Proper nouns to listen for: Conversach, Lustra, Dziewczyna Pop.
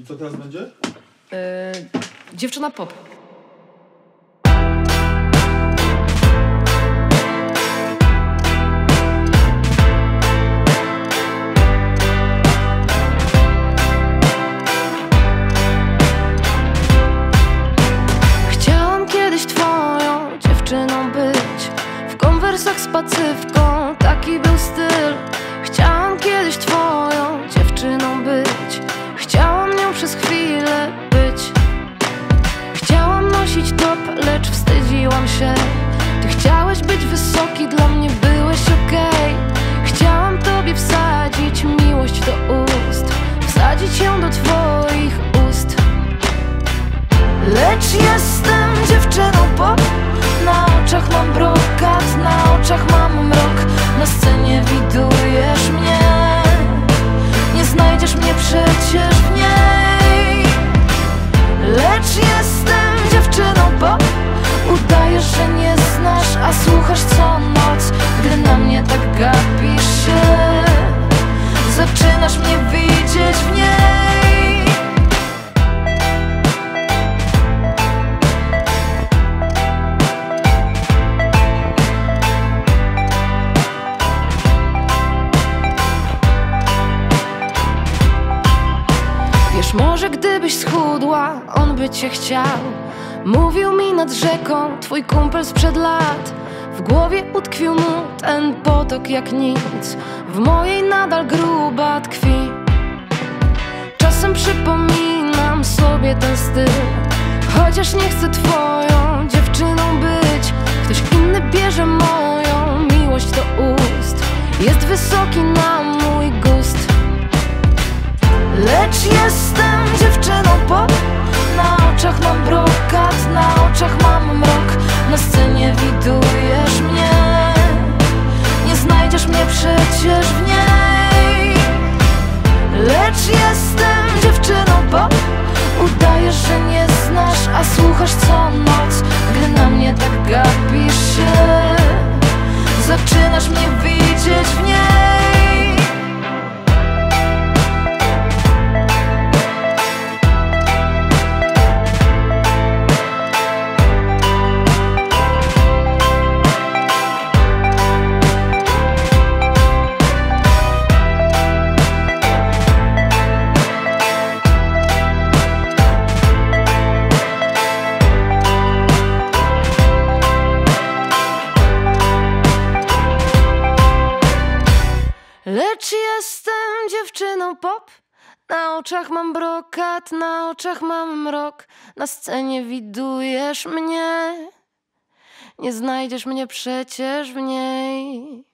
I co teraz będzie? Dziewczyna Pop. Chciałam kiedyś twoją dziewczyną być, w konwersach z pacywką, taki był styl. Chciałam kiedyś twoją dziewczyną być, chciałam nią przez chwilę być. Chciałam nosić top, lecz wstydziłam się. Ty chciałeś być wysoki, dla mnie byłeś okej. Chciałam tobie wsadzić miłość do ust, wsadzić ją do twoich ust. Lecz jestem dziewczyną pop, na oczach mam brokat, na oczach mam mrok. Na scenie widujesz mnie, nie znajdziesz mnie przecież w niej. Lecz jestem dziewczyną pop, udajesz, że nie znasz, a słuchasz co noc. Gdy na mnie tak gapisz się, zaczynasz mnie widzieć w niej. Wiesz, może gdybyś schudła, on by cię chciał. Mówił mi nad rzeką, twój kumpel sprzed lat. W głowie utkwił mu ten potok jak nic, w mojej nadal gruba tkwi. Czasem przypominam sobie ten styl, chociaż nie chcę twoją dziewczyną być. Ktoś inny bierze moją miłość do ust, jest wysoki na mój gust. Lecz jestem dziewczyną pop, na oczach mam brokat, na oczach mam mrok. Na scenie widujesz mnie, nie znajdziesz mnie przecież w niej. Lecz jestem dziewczyną pop, udajesz, że nie znasz, a słuchasz co noc. Gdy na mnie tak gapisz się, zaczynasz mnie widzieć w niej. Lecz jestem dziewczyną pop, na oczach mam brokat, na oczach mam mrok. Na scenie widujesz mnie, nie znajdziesz mnie przecież w niej.